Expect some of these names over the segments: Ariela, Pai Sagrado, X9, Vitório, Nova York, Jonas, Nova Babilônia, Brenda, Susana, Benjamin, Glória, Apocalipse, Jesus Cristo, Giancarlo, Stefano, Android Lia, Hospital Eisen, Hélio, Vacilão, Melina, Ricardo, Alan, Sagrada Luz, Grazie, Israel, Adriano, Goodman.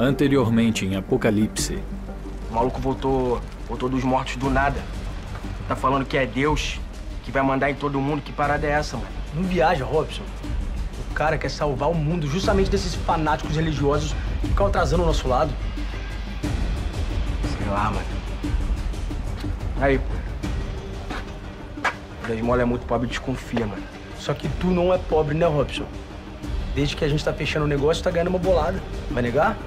Anteriormente em Apocalipse. O maluco voltou dos mortos do nada. Tá falando que é Deus, que vai mandar em todo mundo. Que parada é essa, mano? Não viaja, Robson. O cara quer salvar o mundo justamente desses fanáticos religiosos que ficam atrasando o nosso lado. Sei lá, mano. Aí, pô. Quando a esmola é muito pobre, desconfia, mano. Só que tu não é pobre, né, Robson? Desde que a gente tá fechando o negócio, tá ganhando uma bolada. Vai negar?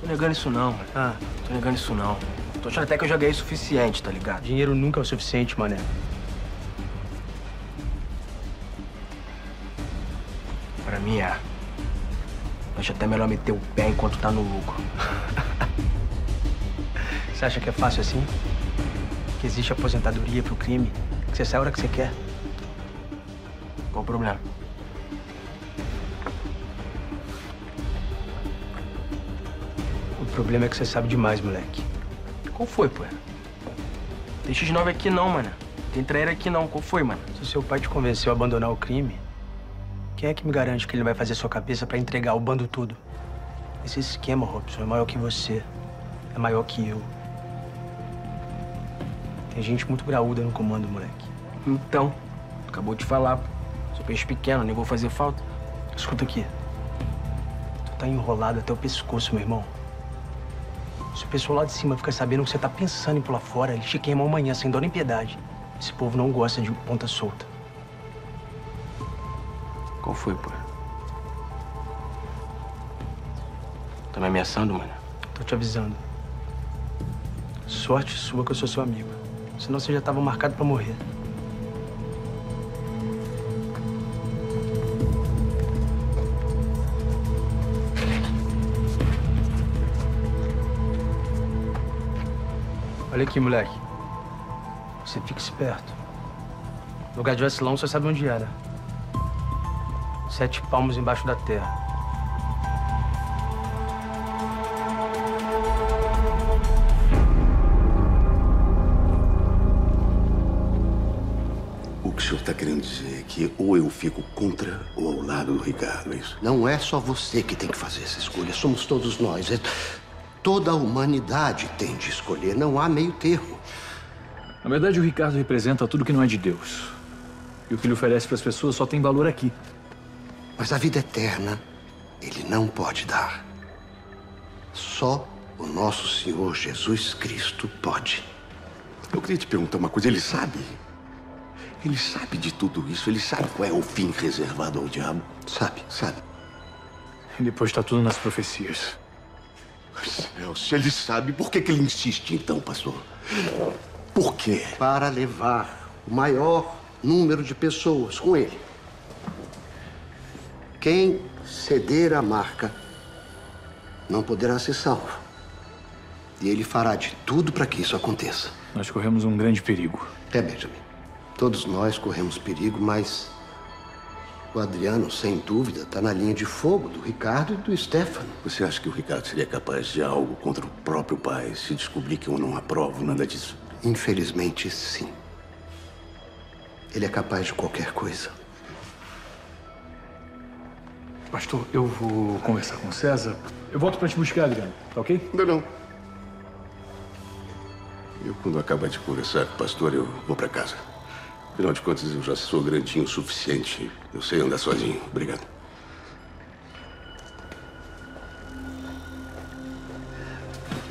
Tô negando isso não, mano. Ah, tô negando isso não. Tô achando até que eu já ganhei o suficiente, tá ligado? Dinheiro nunca é o suficiente, mané. Pra mim é. Acho até melhor meter o pé enquanto tá no lucro. Você acha que é fácil assim? Que existe aposentadoria pro crime? Que você sai a hora que você quer? Qual o problema? O problema é que você sabe demais, moleque. Qual foi, pô? Tem X9 aqui não, mano. Tem traíra aqui não. Qual foi, mano? Se o seu pai te convenceu a abandonar o crime, quem é que me garante que ele vai fazer sua cabeça pra entregar o bando todo? Esse esquema, Robson, é maior que você. É maior que eu. Tem gente muito graúda no comando, moleque. Então, acabou de falar, pô. Sou peixe pequeno, nem vou fazer falta. Escuta aqui. Tu tá enrolado até o pescoço, meu irmão. Se o pessoal lá de cima fica sabendo que você tá pensando em pular fora, eles te queimam amanhã, sem dó nem piedade. Esse povo não gosta de ponta solta. Qual foi, pô? Tá me ameaçando, mano? Tô te avisando. Sorte sua que eu sou seu amigo. Senão você já tava marcado pra morrer. Olha aqui, moleque. Você fica esperto. O lugar de Vacilão você sabe onde era. 7 palmos embaixo da terra. O que o senhor está querendo dizer é que ou eu fico contra ou ao lado do Ricardo, é isso? Não é só você que tem que fazer essa escolha. Somos todos nós. Toda a humanidade tem de escolher, não há meio termo. Na verdade, o Ricardo representa tudo que não é de Deus. E o que ele oferece para as pessoas só tem valor aqui. Mas a vida eterna, ele não pode dar. Só o nosso Senhor Jesus Cristo pode. Eu queria te perguntar uma coisa, ele sabe? Ele sabe de tudo isso, ele sabe qual é o fim reservado ao diabo? Sabe, sabe. E depois está tudo nas profecias. Se ele sabe, por que ele insiste então, pastor? Por quê? Para levar o maior número de pessoas com ele. Quem ceder à marca não poderá ser salvo. E ele fará de tudo para que isso aconteça. Nós corremos um grande perigo. É, Benjamin. Todos nós corremos perigo, mas o Adriano, sem dúvida, está na linha de fogo do Ricardo e do Stefano. Você acha que o Ricardo seria capaz de algo contra o próprio pai se descobrir que eu não aprovo nada disso? Infelizmente, sim. Ele é capaz de qualquer coisa. Pastor, eu vou conversar com o César. Eu volto pra te buscar, Adriano. Tá ok? Não, não. Eu, quando acabar de conversar com o pastor, eu vou pra casa. Afinal de contas, eu já sou grandinho o suficiente. Eu sei andar sozinho. Obrigado.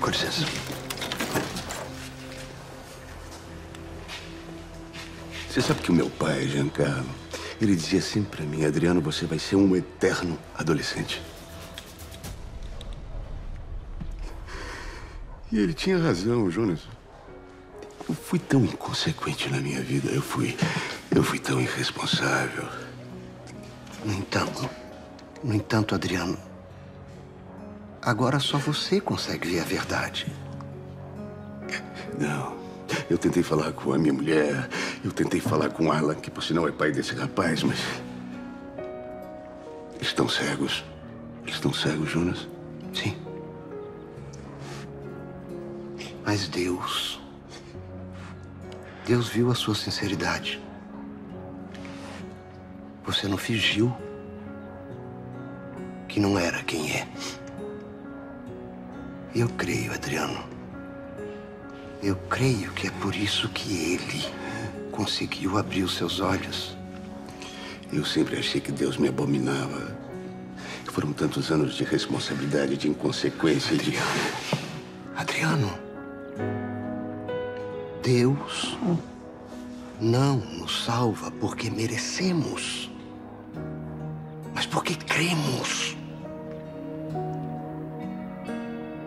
Com licença. Você sabe que o meu pai, Giancarlo, ele dizia sempre pra mim, Adriano, você vai ser um eterno adolescente. E ele tinha razão, Jonas. Eu fui tão inconsequente na minha vida, eu fui tão irresponsável. No entanto, Adriano, agora só você consegue ver a verdade. Não, eu tentei falar com a minha mulher, eu tentei falar com Alan, que por sinal é pai desse rapaz, mas estão cegos. Estão cegos, Jonas? Sim. Mas Deus viu a sua sinceridade. Você não fingiu que não era quem é. Eu creio, Adriano. Eu creio que é por isso que ele conseguiu abrir os seus olhos. Eu sempre achei que Deus me abominava. Foram tantos anos de responsabilidade, de inconsequência, Adriano. Adriano, Deus não nos salva porque merecemos, mas porque cremos.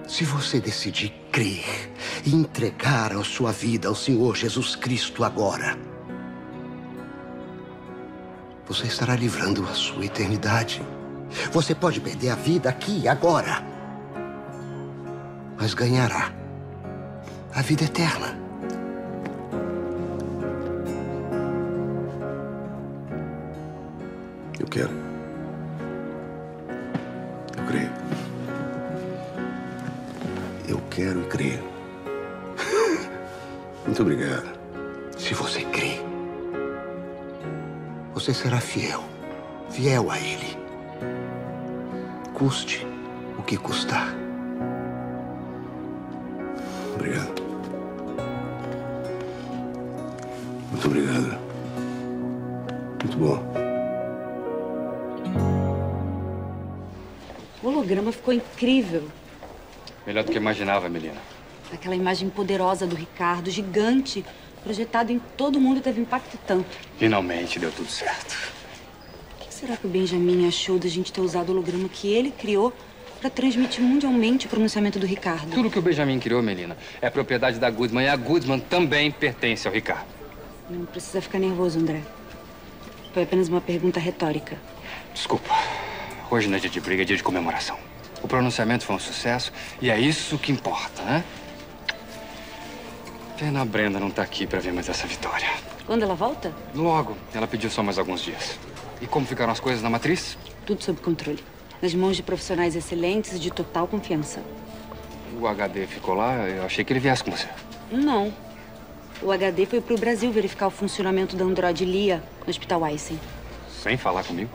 Se você decidir crer e entregar a sua vida ao Senhor Jesus Cristo agora, você estará livrando a sua eternidade. Você pode perder a vida aqui e agora, mas ganhará a vida eterna. Eu quero. Eu creio. Eu quero e creio. Muito obrigado. Se você crê, você será fiel. Fiel a Ele. Custe o que custar. Obrigado. Muito obrigado. Muito bom. O holograma ficou incrível. Melhor do que imaginava, Melina. Aquela imagem poderosa do Ricardo, gigante, projetada em todo mundo, teve impacto tanto. Finalmente deu tudo certo. Será que o Benjamin achou da gente ter usado o holograma que ele criou para transmitir mundialmente o pronunciamento do Ricardo? Tudo que o Benjamin criou, Melina, é propriedade da Goodman e a Goodman também pertence ao Ricardo. Não precisa ficar nervoso, André. Foi apenas uma pergunta retórica. Desculpa. Hoje não é dia de briga, é dia de comemoração. O pronunciamento foi um sucesso e é isso que importa, né? Pena a Brenda não tá aqui para ver mais essa vitória. Quando ela volta? Logo. Ela pediu só mais alguns dias. E como ficaram as coisas na matriz? Tudo sob controle. Nas mãos de profissionais excelentes e de total confiança. O HD ficou lá? Eu achei que ele viesse com você. Não. O HD foi pro Brasil verificar o funcionamento da Android Lia no Hospital Eisen. Sem falar comigo?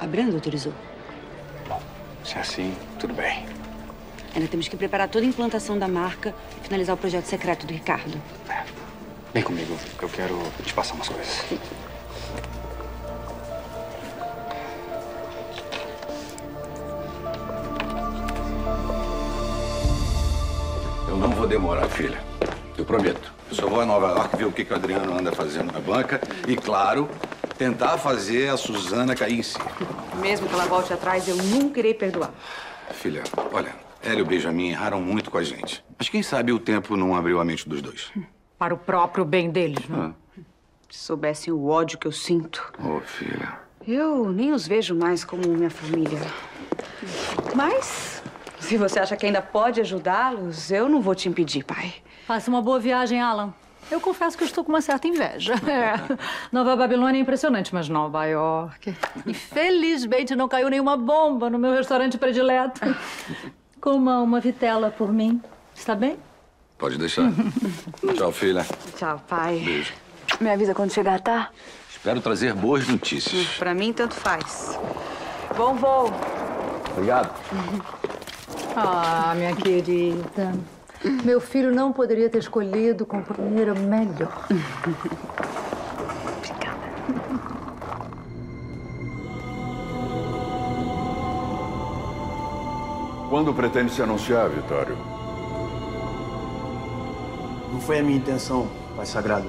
A Brenda autorizou. Bom, se é assim, tudo bem. Ainda temos que preparar toda a implantação da marca e finalizar o projeto secreto do Ricardo. É. Vem comigo, que eu quero te passar umas coisas. Não vou demorar, filha. Eu prometo. Eu só vou a Nova York ver o que o Adriano anda fazendo na banca e, claro, tentar fazer a Susana cair em si. Mesmo que ela volte atrás, eu nunca irei perdoar. Filha, olha, Hélio e Benjamin erraram muito com a gente. Mas quem sabe o tempo não abriu a mente dos dois. Para o próprio bem deles, não? Se soubessem o ódio que eu sinto. Ô, filha. Eu nem os vejo mais como minha família. Mas... se você acha que ainda pode ajudá-los, eu não vou te impedir, pai. Faça uma boa viagem, Alan. Eu confesso que eu estou com uma certa inveja. É. Nova Babilônia é impressionante, mas Nova York... E felizmente não caiu nenhuma bomba no meu restaurante predileto. Coma uma vitela por mim, está bem? Pode deixar. Tchau, filha. Tchau, pai. Beijo. Me avisa quando chegar, tá? Espero trazer boas notícias. Pra mim, tanto faz. Bom voo. Obrigado. Ah, minha querida. Meu filho não poderia ter escolhido companheira melhor. Obrigada. Quando pretende se anunciar, Vitório? Não foi a minha intenção, Pai Sagrado.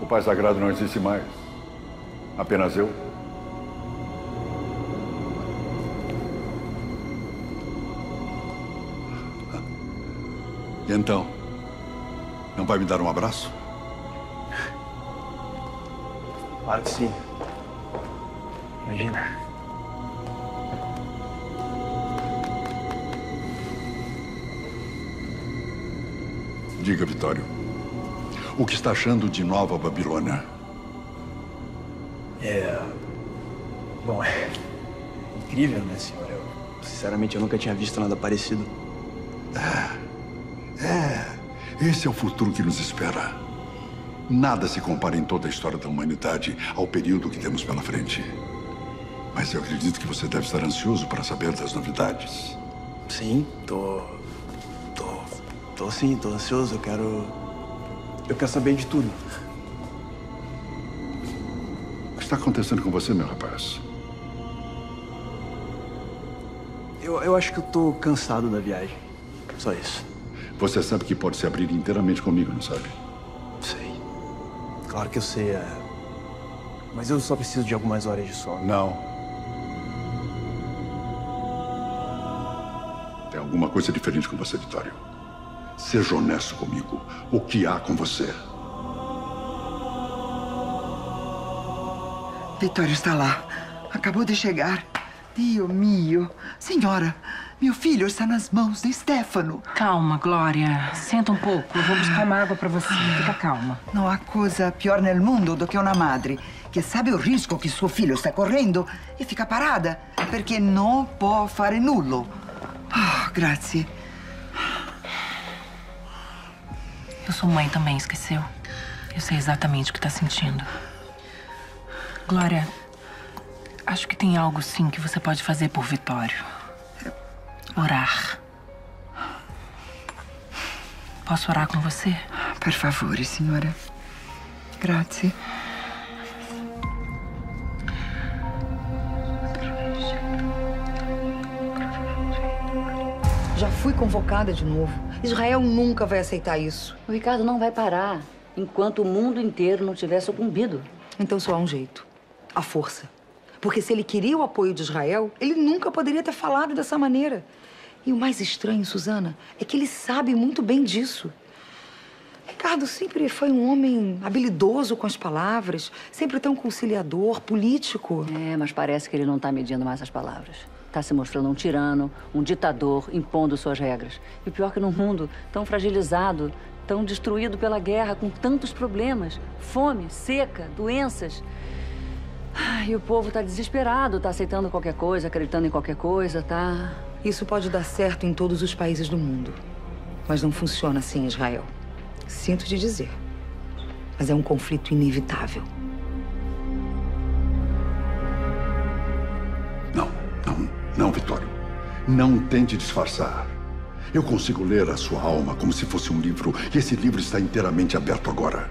O Pai Sagrado não existe mais. Apenas eu. Então, não vai me dar um abraço? Claro que sim. Imagina. Diga, Vitório, o que está achando de Nova Babilônia? Bom, é incrível, né, senhor? Sinceramente, eu nunca tinha visto nada parecido. Esse é o futuro que nos espera. Nada se compara em toda a história da humanidade ao período que temos pela frente. Mas eu acredito que você deve estar ansioso para saber das novidades. Sim, tô ansioso, eu quero saber de tudo. O que está acontecendo com você, meu rapaz? Eu acho que eu tô cansado da viagem, só isso. Você sabe que pode se abrir inteiramente comigo, não sabe? Sei. Claro que eu sei, mas eu só preciso de algumas horas de sono. Não. Tem alguma coisa diferente com você, Vitório. Seja honesto comigo. O que há com você? Vitório está lá. Acabou de chegar. Dio mio. Senhora, meu filho está nas mãos de Stefano. Calma, Glória. Senta um pouco. Eu vou buscar uma água para você. Fica calma. Não há coisa pior no mundo do que uma madre que sabe o risco que seu filho está correndo e fica parada, porque não pode fare nulo. Oh, grazie. Eu sou mãe também, esqueceu? Eu sei exatamente o que está sentindo. Glória, acho que tem algo, sim, que você pode fazer por Vitório. Orar. Posso orar com você? Por favor, senhora. Grazie. Já fui convocada de novo. Israel nunca vai aceitar isso. O Ricardo não vai parar enquanto o mundo inteiro não tiver sucumbido. Então só há um jeito. A força. Porque se ele queria o apoio de Israel, ele nunca poderia ter falado dessa maneira. E o mais estranho, Susana, é que ele sabe muito bem disso. Ricardo sempre foi um homem habilidoso com as palavras, sempre tão conciliador, político. É, mas parece que ele não tá medindo mais as palavras. Tá se mostrando um tirano, um ditador, impondo suas regras. E o pior é que num mundo tão fragilizado, tão destruído pela guerra, com tantos problemas, fome, seca, doenças... Ai, o povo tá desesperado, tá aceitando qualquer coisa, acreditando em qualquer coisa, tá? Isso pode dar certo em todos os países do mundo. Mas não funciona assim, Israel. Sinto te dizer. Mas é um conflito inevitável. Não, Vitório. Não tente disfarçar. Eu consigo ler a sua alma como se fosse um livro, e esse livro está inteiramente aberto agora.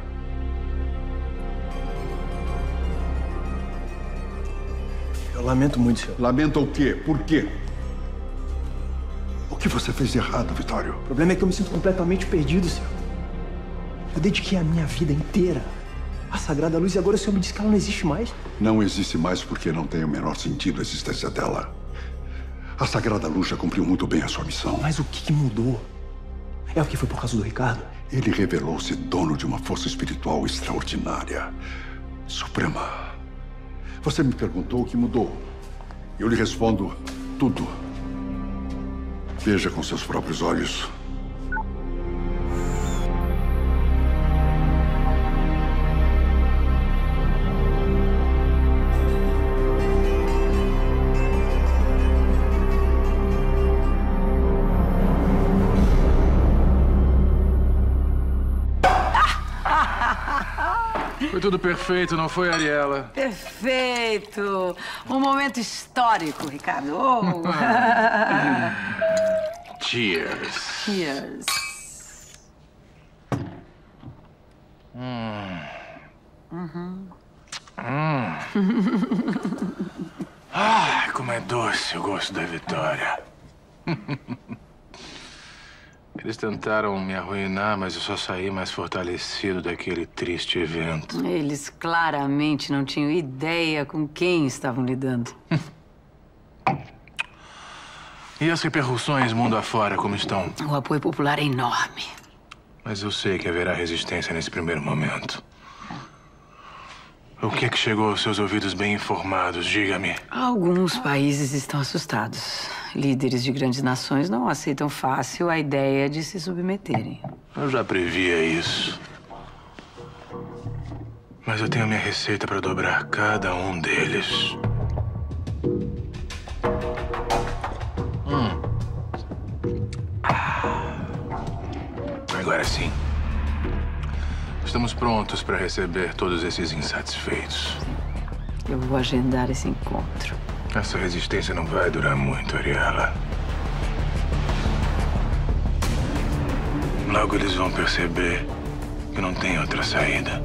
Eu lamento muito, senhor. Lamenta o quê? Por quê? O que você fez de errado, Vitório? O problema é que eu me sinto completamente perdido, senhor. Eu dediquei a minha vida inteira à Sagrada Luz e agora o senhor me diz que ela não existe mais? Não existe mais porque não tem o menor sentido a existência dela. A Sagrada Luz já cumpriu muito bem a sua missão. Mas o que mudou? É o que foi por causa do Ricardo? Ele revelou-se dono de uma força espiritual extraordinária, suprema. Você me perguntou o que mudou. Eu lhe respondo tudo. Veja com seus próprios olhos. Foi tudo perfeito, não foi, Ariela? Perfeito! Um momento histórico, Ricardo. Oh. Cheers. Cheers. Ai, como é doce o gosto da Vitória. Eles tentaram me arruinar, mas eu só saí mais fortalecido daquele triste evento. Eles claramente não tinham ideia com quem estavam lidando. E as repercussões mundo afora, como estão? O apoio popular é enorme. Mas eu sei que haverá resistência nesse primeiro momento. O que é que chegou aos seus ouvidos bem informados? Diga-me. Alguns países estão assustados. Líderes de grandes nações não aceitam fácil a ideia de se submeterem. Eu já previa isso. Mas eu tenho minha receita para dobrar cada um deles. Agora sim. Estamos prontos para receber todos esses insatisfeitos. Eu vou agendar esse encontro. Essa resistência não vai durar muito, Ariela. Logo eles vão perceber que não tem outra saída.